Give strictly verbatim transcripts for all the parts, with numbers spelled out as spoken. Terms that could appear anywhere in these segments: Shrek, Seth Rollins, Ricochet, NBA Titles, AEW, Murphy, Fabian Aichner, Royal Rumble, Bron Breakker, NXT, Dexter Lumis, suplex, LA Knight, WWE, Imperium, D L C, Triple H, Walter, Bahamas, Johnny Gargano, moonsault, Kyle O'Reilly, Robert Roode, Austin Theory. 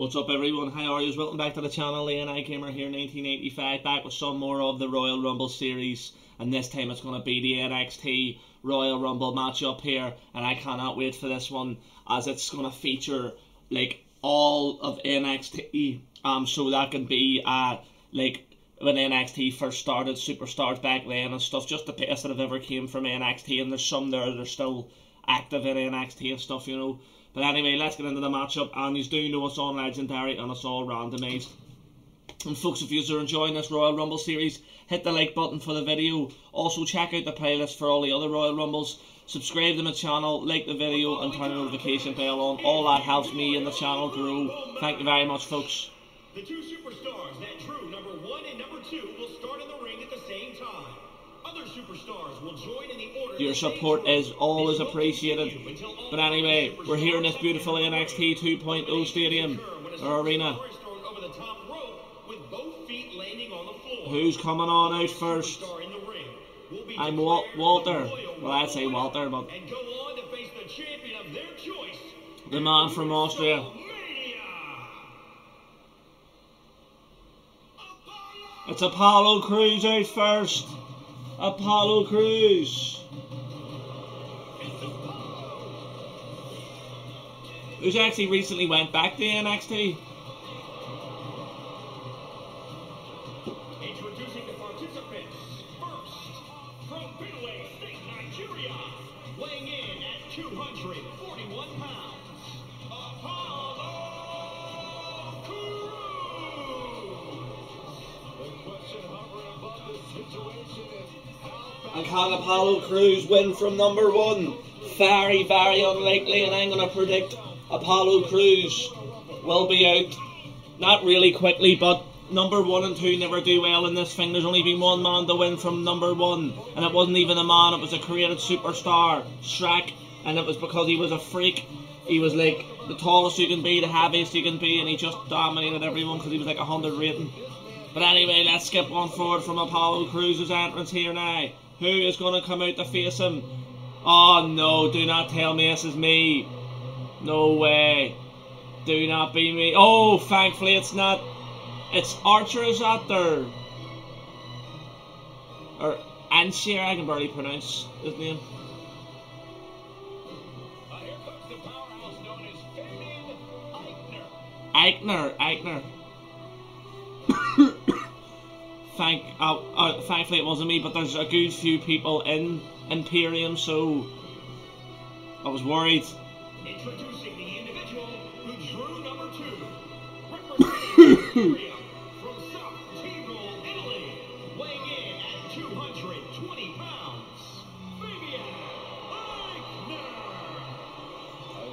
What's up everyone, how are you? Welcome back to the channel. Ian Aichner here, nineteen eighty-five, back with some more of the Royal Rumble series, and this time it's going to be the N X T Royal Rumble matchup here, and I cannot wait for this one as it's going to feature like all of N X T, um, so that can be uh, like when N X T first started, superstars back then and stuff, just the best that have ever came from N X T, and there's some there that are still active in N X T and stuff, you know. But anyway, let's get into the matchup, and you do know it's all legendary and it's all randomized. And folks, if you are enjoying this Royal Rumble series, hit the like button for the video. Also check out the playlist for all the other Royal Rumbles. Subscribe to my channel, like the video and turn the notification bell on. All that helps me and the channel grow. Thank you very much folks. The two superstars that drew number one and number two will start in the ring at the same time. Other superstars will join in the order. Your support is always appreciated. But anyway, we're here in this beautiful N X T two point oh stadium or arena. Who's coming on out first? I'm Wal Walter. Well, I'd say Walter, but the man from Austria. It's Apollo Crews out first. Apollo Crews. Who's actually recently went back to N X T. Introducing the participants. First, from Benue State, Nigeria, weighing in at two hundred forty-one pounds. Apollo Crews. The question hovering above this situation is, and can Apollo Crews win from number one? Very, very unlikely, and I'm going to predict Apollo Crews will be out. Not really quickly, but number one and two never do well in this thing. There's only been one man to win from number one, and it wasn't even a man, it was a created superstar, Shrek, and it was because he was a freak. He was like the tallest you can be, the heaviest you can be, and he just dominated everyone because he was like a hundred rating. But anyway, let's skip on forward from Apollo Crews' entrance here now. Who is going to come out to face him? Oh no, do not tell me this is me. No way. Do not be me. Oh, thankfully it's not. It's Archer, is that there? Or Anshir, I can barely pronounce his name. Uh, here comes the powerhouse known as Fabian Aichner. Aichner, Aichner. Thank, uh, uh, thankfully it wasn't me, but there's a good few people in Imperium, so I was worried. Introducing the individual who drew number two, representing Imperium from South Tyrol, Italy, weighing in at two hundred twenty pounds,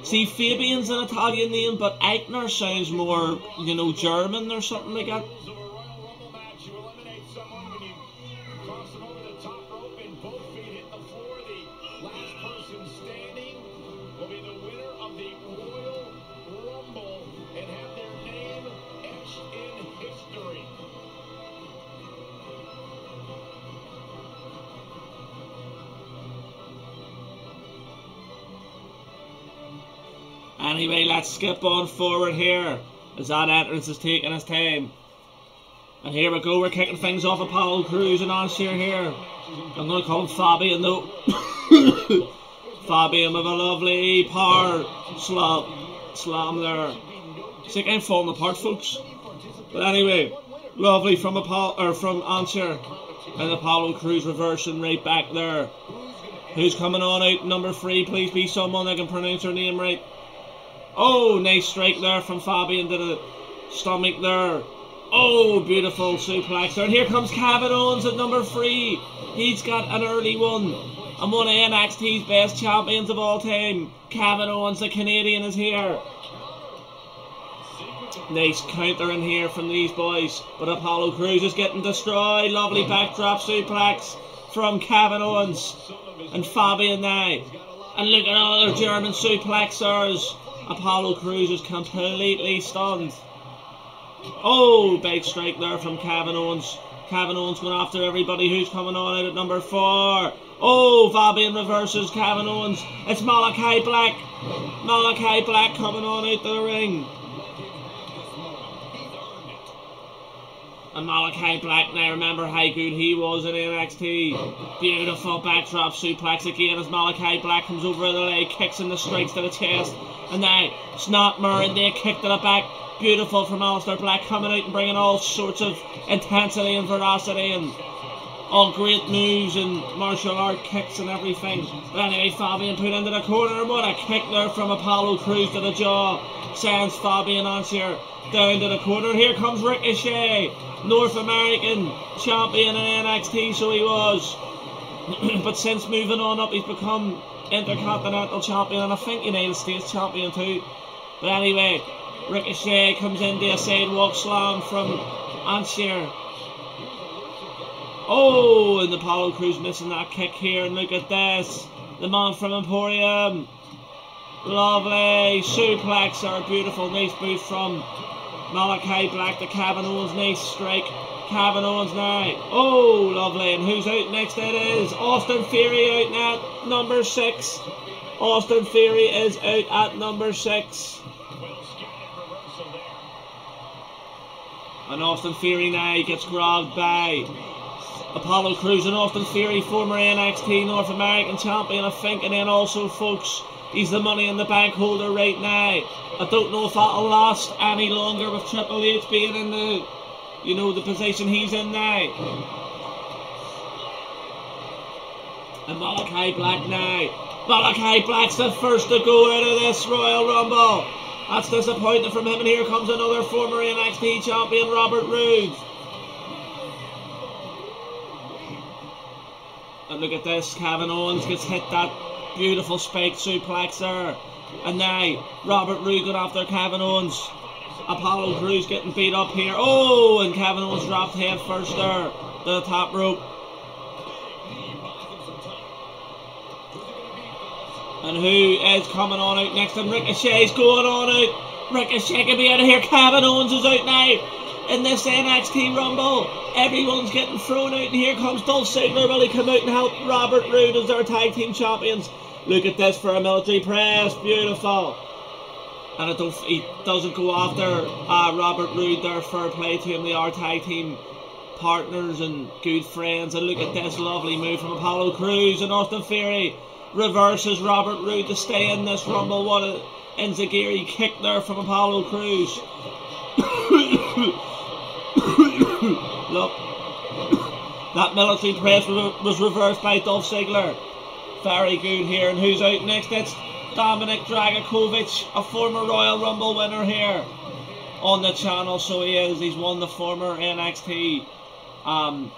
Fabian Aichner. See, Fabian's an Italian name, but Aichner sounds more, you know, German or something like that. Anyway, let's skip on forward here as that entrance is taking its time. And here we go, we're kicking things off. Apollo Crews and Anshir here. I'm going to call him Fabian though. Fabian with a lovely power slam, slam there. It's like I'm falling apart, folks. But anyway, lovely from Apollo, or from Anshir, and Apollo Crews reversing right back there. Who's coming on out number three? Please be someone that can pronounce her name right. Oh, nice strike there from Fabian to the stomach there. Oh, beautiful suplex there. And here comes Kevin Owens at number three. He's got an early one. And one of N X T's best champions of all time, Kevin Owens, the Canadian, is here. Nice counter in here from these boys. But Apollo Crews is getting destroyed. Lovely backdrop suplex from Kevin Owens and Fabian now. And look at all their German suplexers. Apollo Crews is completely stunned. Oh, big strike there from Kevin Owens. Kevin Owens going after everybody. Who's coming on out at number four? Oh, Fabian reverses Kevin Owens. It's Malachi Black. Malachi Black coming on out to the ring. And Malachi Black, now remember how good he was in N X T. Beautiful backdrop suplex again as Malachi Black comes over the leg, kicks in the strikes to the chest. And now it's not Murray, they kick to the back. Beautiful from Aleister Black, coming out and bringing all sorts of intensity and veracity and all great moves and martial art kicks and everything. But anyway, Fabian put into the corner. What a kick there from Apollo Crews to the jaw. Sends Fabian Aichner down to the corner. Here comes Ricochet, North American champion in N X T, so he was. But since moving on up, he's become Intercontinental champion and I think United States champion too. But anyway, Ricochet comes into a sidewalk slam from Aichner. Oh, and Apollo Crews missing that kick here, and look at this. The man from Imperium. Lovely suplex, our beautiful nice boot from Malachi Black to Kevin Owens, nice strike. Kevin Owens now. Oh, lovely. And who's out next? It is Austin Theory out now, number six. Austin Theory is out at number six. And Austin Theory now gets grabbed by Apollo Crews, and Austin Theory, former N X T North American champion, I think, and then also, folks, he's the Money in the Bank holder right now. I don't know if that'll last any longer with Triple H being in the, you know, the position he's in now. And Malachi Black now. Malachi Black's the first to go out of this Royal Rumble. That's disappointing from him, and here comes another former N X T champion, Robert Roode. And look at this, Kevin Owens gets hit that beautiful spike suplex there. And now, Robert Roode going after Kevin Owens. Apollo Crews getting beat up here. Oh, and Kevin Owens dropped head first there to the top rope. And who is coming on out next? And Ricochet's going on out. Ricochet can be out of here. Kevin Owens is out now. In this N X T Rumble, everyone's getting thrown out, and here comes Dolph Ziggler. Will he come out and help Robert Roode as their tag team champions? Look at this for a military press, beautiful. And I don't, he doesn't go after uh, Robert Roode there, fair play to him. They are tag team partners and good friends. And look at this lovely move from Apollo Crews, and Austin Theory reverses Robert Roode to stay in this Rumble. What an enzigiri kick there from Apollo Crews. Look, that military press was reversed by Dolph Ziggler. Very good here. And who's out next? It's Dominik Dijakovic, a former Royal Rumble winner here on the channel. So he is. He's won the former N X T um,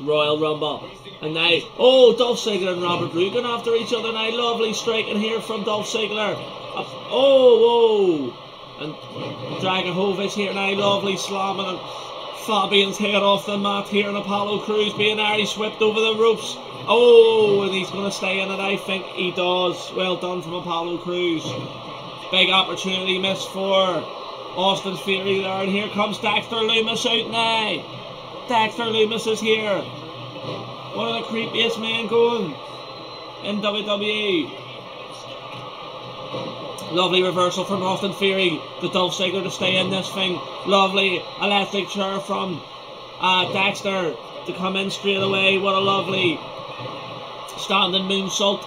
Royal Rumble. And now, oh, Dolph Ziggler and Robert Roode going after each other now. Lovely strike in here from Dolph Ziggler. Oh, whoa. And Dijakovic here now, lovely slamming and Fabian's head off the mat here, and Apollo Crews being Irish whipped over the ropes. Oh, and he's going to stay in it, I think he does. Well done from Apollo Crews. Big opportunity missed for Austin Theory there, and here comes Dexter Lumis out now. Dexter Lumis is here. One of the creepiest men going in W W E. Lovely reversal from Austin Theory to Dolph Ziggler to stay in this thing. Lovely electric chair from uh, Dexter to come in straight away. What a lovely standing moonsault.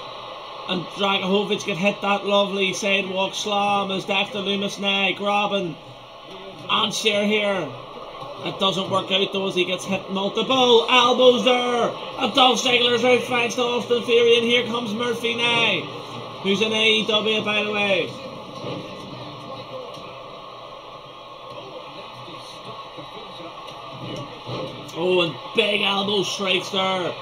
And Dijakovic could hit that lovely sidewalk slam as Dexter Lumis now grabbing Aichner here. It doesn't work out though as he gets hit multiple elbows there. And Dolph Ziggler's out thanks to Austin Theory, and here comes Murphy now. Who's in A E W, by the way? Oh, and big elbow strikes there.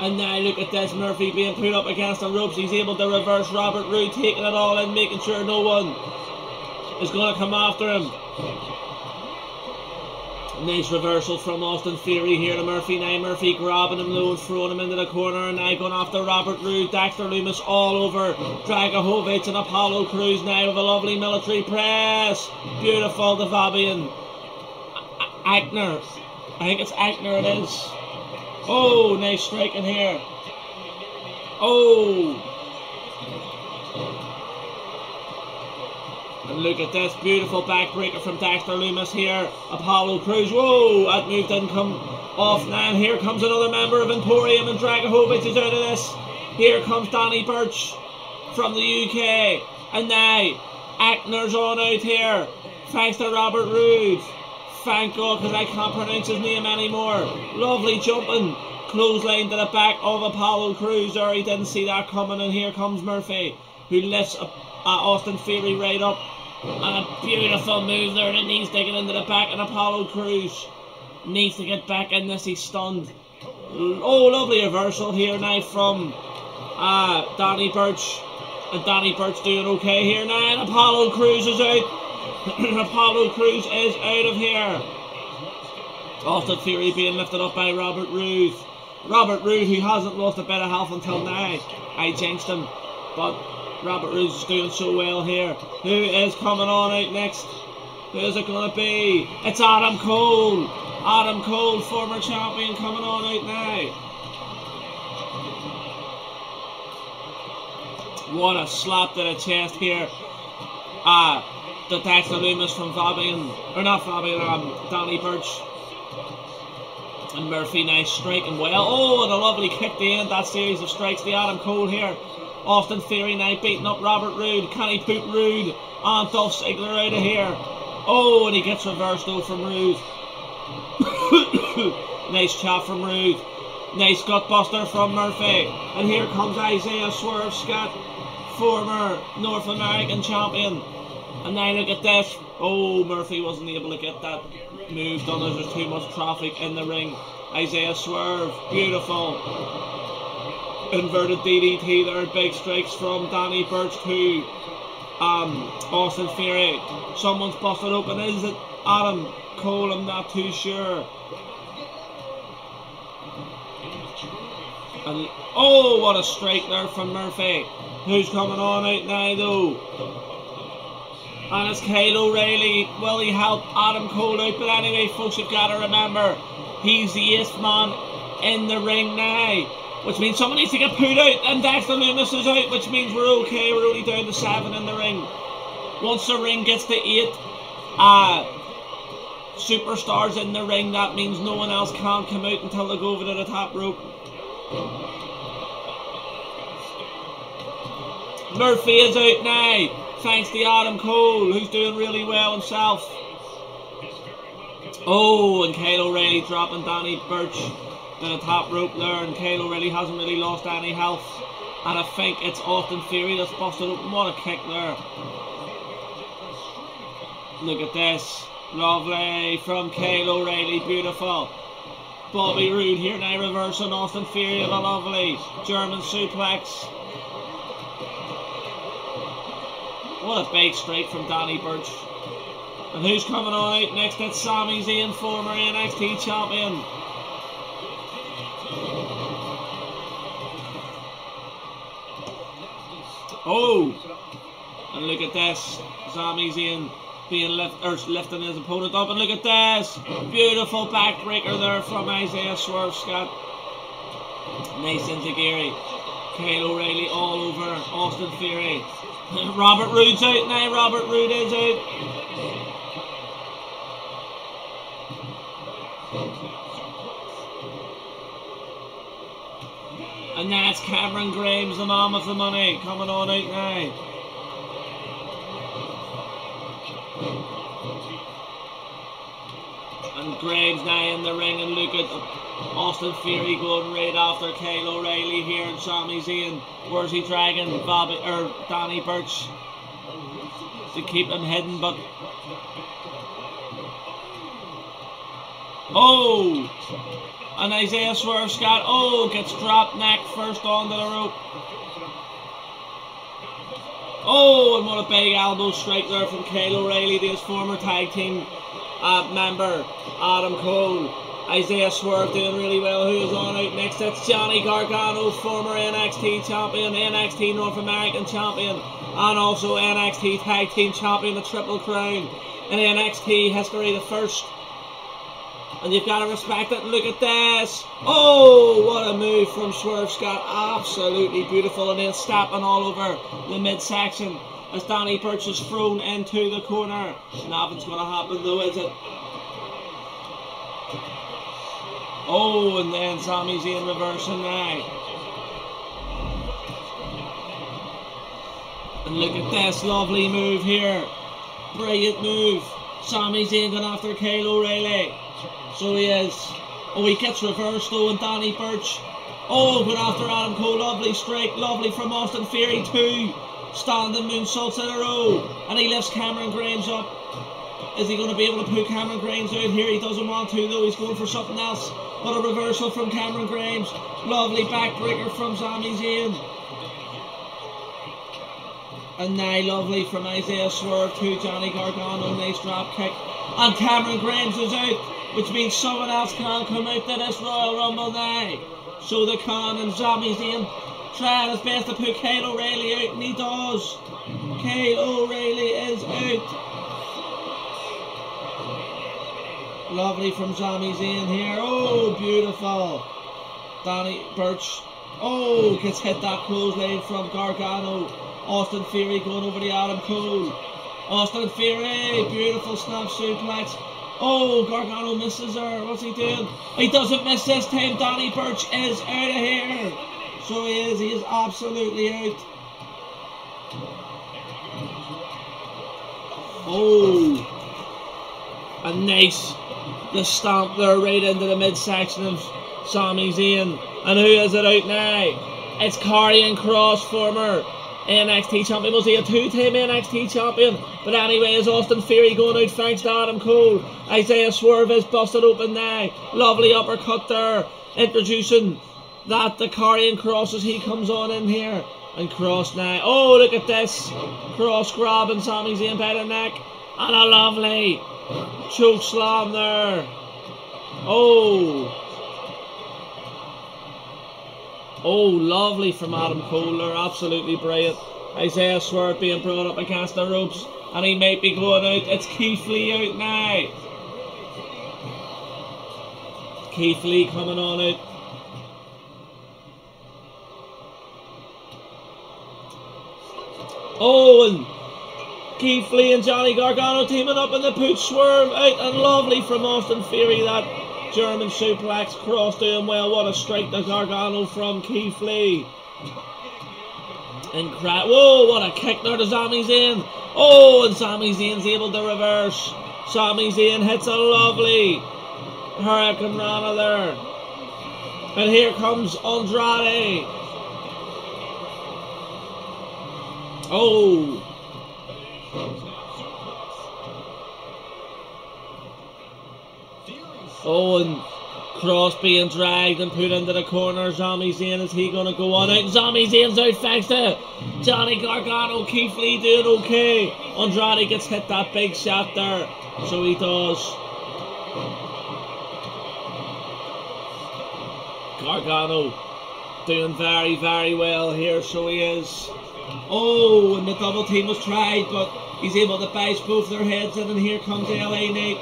And now look at this, Murphy being put up against the ropes. He's able to reverse Robert Roode, taking it all in, making sure no one is going to come after him. Nice reversal from Austin Theory here to Murphy. Now Murphy grabbing him low and throwing him into the corner, and now going after Robert Roode. Dexter Lumis all over Dijakovic, and Apollo Crews now with a lovely military press. Beautiful to Fabian Aichner. I think it's Aichner it is. Oh, nice strike in here. Oh. And look at this beautiful backbreaker from Dexter Lumis here. Apollo Crews. Whoa, that move didn't come off now. And here comes another member of Imperium, and Dijakovic is out of this. Here comes Danny Burch from the U K. And now Aichner's on out here. Thanks to Robert Roode. Thank God, because I can't pronounce his name anymore. Lovely jumping clothesline to the back of Apollo Crews. Or he didn't see that coming. And here comes Murphy, who lifts up, uh, Austin Theory right up. And a beautiful move there. And he's digging into the back. And Apollo Crews needs to get back in this. He's stunned. Oh, lovely reversal here now from uh, Danny Burch. And Danny Burch doing okay here now. And Apollo Crews is out. Apollo Crews is out of here. Austin Theory being lifted up by Robert Roode. Robert Roode, who hasn't lost a bit of health until now. I jinxed him, but Robert Roode is doing so well here. Who is coming on out next? Who is it going to be? It's Adam Cole. Adam Cole, former champion, coming on out now. What a slap to the chest here. Ah. Uh, The Dexter Lumis from Fabian, or not Fabian, um, Danny Burch. And Murphy, nice striking well. Oh, and a lovely kick to end that series of strikes. The Adam Cole here. Austin Theory now beating up Robert Roode. Can he put Roode and Dolph Ziggler out of here? Oh, and he gets reversed though from Roode. Nice chop from Roode. Nice gut buster from Murphy. And here comes Isaiah Swerve Scott, former North American champion. And now look at this. Oh, Murphy wasn't able to get that move done as there's too much traffic in the ring. Isaiah Swerve, beautiful. Inverted D D T there, big strikes from Danny Burch to um, Austin Theory. Someone's busted open. Is it Adam Cole? I'm not too sure. And, oh, what a strike there from Murphy. Who's coming on out now though? And it's Kyle O'Reilly. Will he help Adam Cole out? But anyway, folks, you've got to remember, he's the eighth man in the ring now. Which means someone needs to get put out, and Dexter Lumis is out, which means we're okay. We're only down to seven in the ring. Once the ring gets to eight uh, superstars in the ring, that means no one else can come out until they go over to the top rope. Murphy is out now. Thanks to Adam Cole, who's doing really well himself. Oh, and Kyle O'Reilly dropping Danny Burch to the top rope there, and Kyle O'Reilly hasn't really lost any health. And I think it's Austin Theory that's busted open. What a kick there. Look at this. Lovely from Kyle O'Reilly, beautiful. Bobby Roode here now reversing Austin Theory with a lovely German suplex. What a big strike from Danny Burch. And who's coming on out next? It's Sami Zayn, former N X T champion. Oh! And look at this. Sami Zayn being lift, er, lifting his opponent up. And look at this. Beautiful backbreaker there from Isaiah Swerve Scott. Nice enzigiri. Kyle O'Reilly all over Austin Theory. Robert Roode's out now. Robert Roode is out. And that's Cameron Grimes, the man with the money, coming on out now. And Grimes now in the ring, and look at Austin Theory going right after Kyle O'Reilly here, and Sami Zayn. Where's he dragging Bobby, or er, Danny Burch to keep him hidden? But oh, and Isaiah Swerve Scott, oh, gets dropped neck first onto the rope. Oh, and what a big elbow strike there from Kyle O'Reilly to his former tag team uh, member Adam Cole. Isaiah Swerve doing really well. Who's on out next? It's Johnny Gargano, former N X T champion, N X T North American champion, and also N X T Tag Team champion, the Triple Crown in N X T history, the first. And you've got to respect it. Look at this. Oh, what a move from Swerve Scott. Absolutely beautiful. And then stamping all over the midsection. as Danny Burch is thrown into the corner. Nothing's going to happen though, is it? Oh, and then Sami Zayn reversing now. And look at this lovely move here. Brilliant move. Sami Zayn going after Kyle O'Reilly. So he is. Oh, he gets reversed though, and Danny Burch. Oh, good after Adam Cole. Lovely strike. Lovely from Austin Theory. Two standing moonsaults in a row. And he lifts Cameron Grimes up. Is he going to be able to put Cameron Grimes out here? He doesn't want to though. He's going for something else. But a reversal from Cameron Grimes. Lovely backbreaker from Sami Zayn. And now lovely from Isaiah Swerve to Johnny Gargano. Nice drop kick. And Cameron Grimes is out, which means someone else can't come out to this Royal Rumble now. So the Khan and Sami Zayn trying his best to put Kyle O'Reilly out, and he does. Kyle O'Reilly is out. Lovely from Sami Zayn here. Oh, beautiful. Danny Burch. Oh, gets hit that clothesline from Gargano. Austin Theory going over the Adam Cole. Austin Theory, beautiful snap suplex. Oh, Gargano misses her. What's he doing? He doesn't miss this time. Danny Burch is out of here. So he is. He is absolutely out. Oh. A nice. The stamp there right into the midsection of Sami Zayn. And who is it out now? It's Karrion Kross, former N X T champion. Was he a two-time N X T champion? But anyway, is Austin Theory going out thanks to Adam Cole? Isaiah Swerve is busted open now. Lovely uppercut there, introducing that to Karrion Kross as he comes on in here. And Kross now. Oh, look at this. Kross grabbing Sami Zayn by the neck. And a lovely choke slam there. Oh. Oh, lovely from Adam Cole there, absolutely brilliant. Isaiah Swerve being brought up against the ropes, and he might be going out. It's Keith Lee out now. Keith Lee coming on out. Oh, and Keith Lee and Johnny Gargano teaming up, and the put Swerve out, and lovely from Austin Theory that German suplex. Kross doing well. What a strike to Gargano from Keith Lee. Incredible. Whoa, what a kick there to Sami Zayn. Oh, and Sami Zayn's able to reverse. Sami Zayn hits a lovely Hurricane Rana there. And here comes Andrade. Oh. Oh, and Kross being dragged and put into the corner. Sami Zayn, is he going to go on out? Sami Zayn's out thanks to Johnny Gargano. Keith Lee doing okay. Andrade gets hit that big shot there. So he does. Gargano doing very, very well here. So he is. Oh, and the double team was tried, but he's able to bash both their heads in. And here comes L A Knight.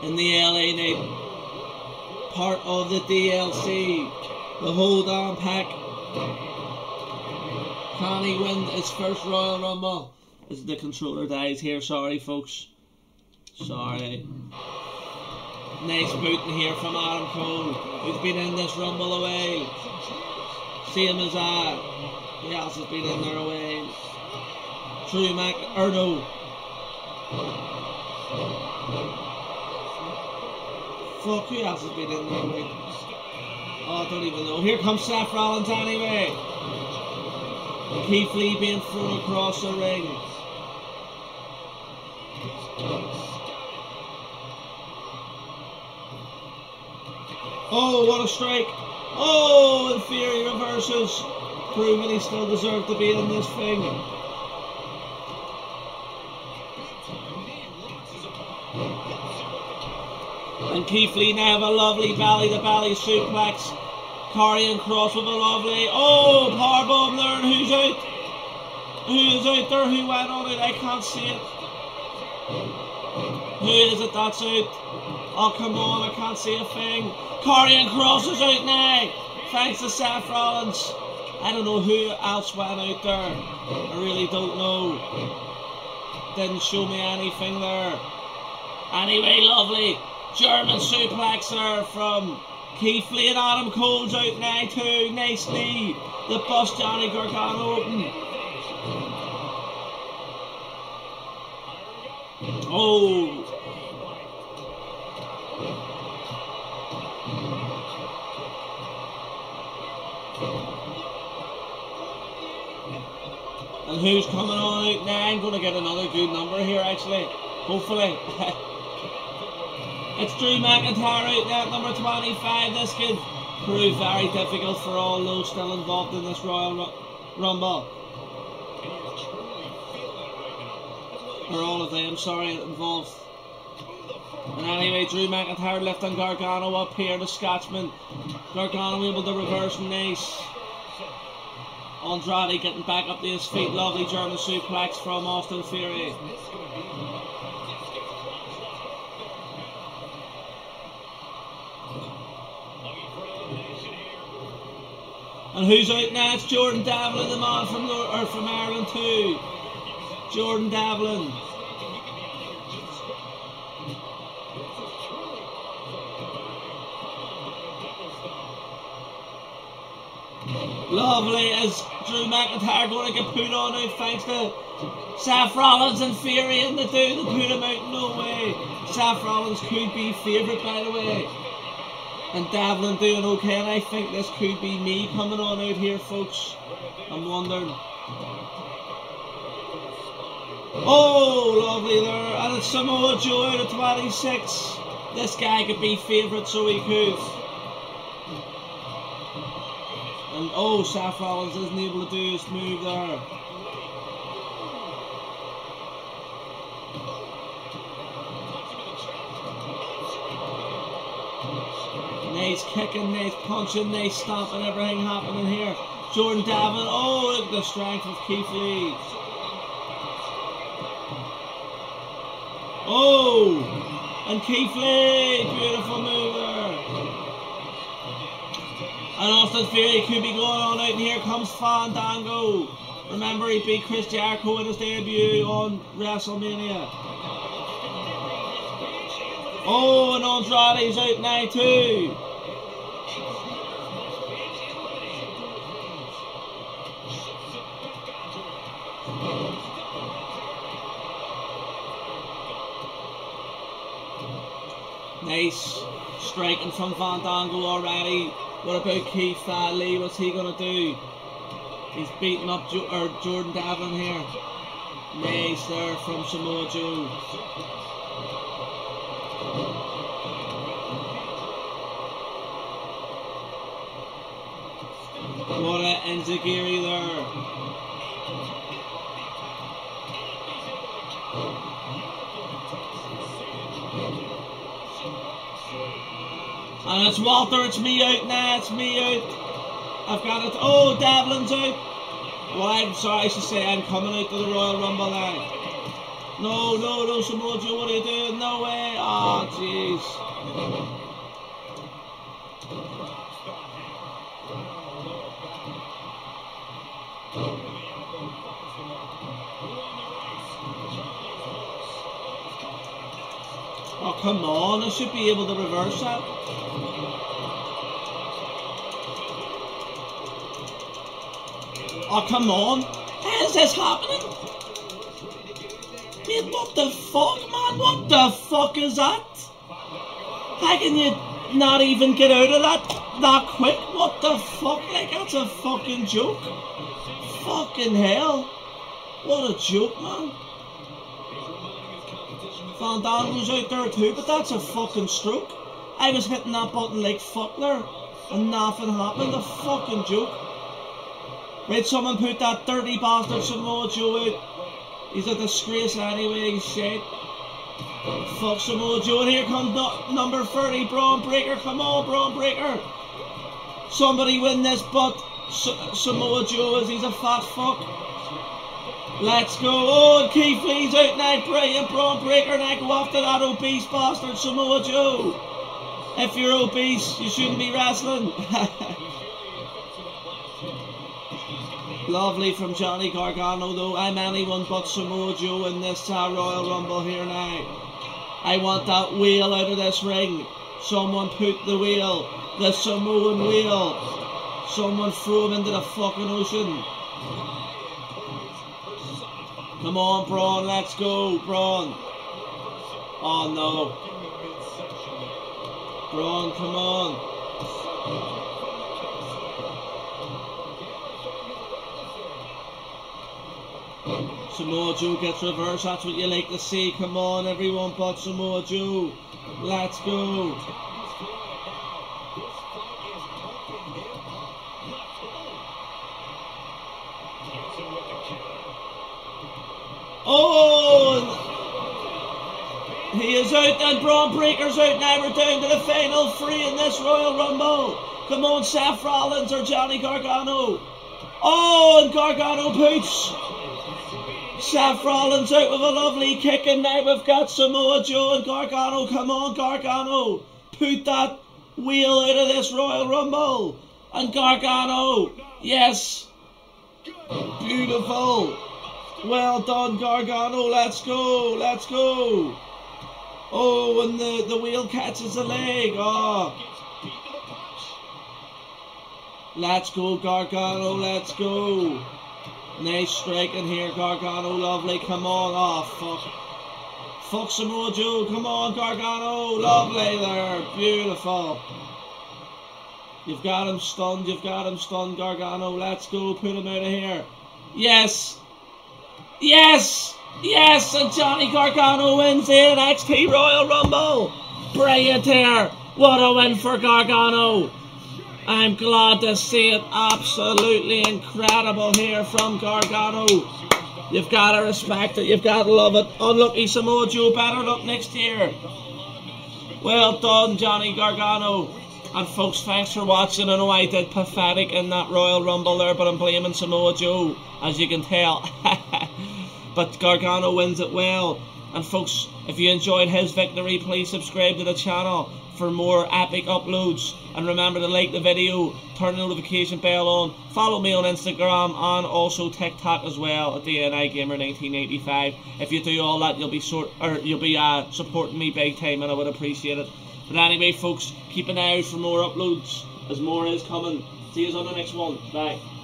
In the L A Knight, part of the D L C, the Hold On Pack. Can he win his first Royal Rumble? As the controller dies here, sorry folks. Sorry. Nice booting here from Adam Cole, who's been in this Rumble a while. Same as I. He else has been in there a while. Drew Mac, or no. Fuck, who else has been in there? Wait. Oh, I don't even know. Here comes Seth Rollins anyway. Keith Lee being thrown across the ring. Oh, what a strike. Oh, and Theory reverses. Proving he still deserved to be in this thing. And Keith Lee now have a lovely belly-to-belly suplex. Karrion Kross with a lovely... Oh, powerbomb there, and who's out? Who is out there? Who went on it? I can't see it. Who is it that's out? Oh, come on, I can't see a thing. Karrion Kross is out now, thanks to Seth Rollins. I don't know who else went out there. I really don't know. Didn't show me anything there. Anyway, lovely German suplexer from Keith Lee and Adam Cole's out now too. Nice knee. The bust Johnny Gargano open. Oh. And who's coming on out now? I'm going to get another good number here, actually. Hopefully. It's Drew McIntyre out there at number twenty-five. This could prove very difficult for all those still involved in this Royal Rumble. Or all of them, sorry, involved. And anyway, Drew McIntyre lifting Gargano up here, the Scotsman. Gargano able to reverse, nice. Andrade getting back up to his feet. Lovely German suplex from Austin Theory. And who's out now? It's Jordan Devlin, the man from North, or from Ireland too. Jordan Devlin. Lovely, as Drew McIntyre going to get put on out thanks to Seth Rollins and Fury and the dude that put him out. No way. Seth Rollins could be favourite, by the way. And Devlin doing okay, and I think this could be me coming on out here, folks. I'm wondering. Oh, lovely there. And it's Samoa Joe out of twenty-six. This guy could be favourite, so he could. And oh, Seth Rollins isn't able to do his move there. Nice kicking, nice punching, nice stomping, everything happening here. Jordan Devlin, oh, look at the strength of Keith Lee. Oh, and Keith Lee, beautiful move there. And Austin Theory could be going on out, and here comes Fandango. Remember, he beat Chris Jericho in his debut on WrestleMania. Oh, and Andrade's out now too. Nice striking from Fandango already. What about Keith uh, Lee? What's he gonna do? He's beating up jo or Jordan Devlin here. Nice there from Samoa Joe. What a enzigiri there. And it's Walter, it's me out now, it's me out. I've got it. Oh, Devlin's out. Well, I'm sorry, I should say I'm coming out to the Royal Rumble now. No, no, no, Samoa Joe, what are you doing? No way. Oh, jeez. Oh, come on, I should be able to reverse that. Oh, come on. How is this happening? Mate, what the fuck, man? What the fuck is that? How can you not even get out of that that quick? What the fuck? Like, that's a fucking joke. Fucking hell. What a joke, man. Fandango's out there too, but that's a fucking stroke. I was hitting that button like fuck there, and nothing happened. A fucking joke. Right, someone put that dirty bastard Samoa Joe out. He's a disgrace anyway, he's shit. Fuck Samoa Joe, and here comes no number thirty, Bron Breakker. Come on, Bron Breakker. Somebody win this butt. Samoa Joe is, he's a fat fuck. Let's go. Oh, and Keith Lee's out now, brilliant. Bron Breakker now, go after that obese bastard Samoa Joe. If you're obese, you shouldn't be wrestling. Lovely from Johnny Gargano, though. I'm anyone but Samoa Joe in this uh, Royal Rumble here now. I want that wheel out of this ring. Someone put the wheel, the Samoan wheel. Someone throw him into the fucking ocean. Come on, Bron, let's go, Bron. Oh no. Bron, come on. Samoa Joe gets reversed, that's what you like to see. Come on everyone but Samoa Joe. Let's go. Oh! He is out and Bron Breakker's out now. We're down to the final three in this Royal Rumble. Come on Seth Rollins or Johnny Gargano. Oh, and Gargano poots. Seth Rollins out with a lovely kick, and now we've got Samoa Joe and Gargano. Come on, Gargano. Put that wheel out of this Royal Rumble. And Gargano. Yes. Beautiful. Well done, Gargano. Let's go. Let's go. Oh, and the, the wheel catches the leg. Oh. Let's go, Gargano. Let's go. Nice strike in here, Gargano, lovely, come on, oh fuck, fuck Samoa Joe, come on Gargano, lovely there, beautiful. You've got him stunned, you've got him stunned, Gargano, let's go, put him out of here. Yes, yes, yes, and Johnny Gargano wins the N X T Royal Rumble. Brilliant here, what a win for Gargano. I'm glad to see it. Absolutely incredible here from Gargano. You've got to respect it. You've got to love it. Unlucky Samoa Joe. Better luck next year. Well done, Johnny Gargano. And folks, thanks for watching. I know I did pathetic in that Royal Rumble there, but I'm blaming Samoa Joe, as you can tell. But Gargano wins it well. And folks, if you enjoyed his victory, please subscribe to the channel for more epic uploads. And remember to like the video, turn the notification bell on, follow me on Instagram and also TikTok as well at D N I Gamer nineteen eighty-five. If you do all that, you'll be sort or you'll be uh, supporting me big time, and I would appreciate it. But anyway, folks, keep an eye out for more uploads, as more is coming. See you on the next one. Bye.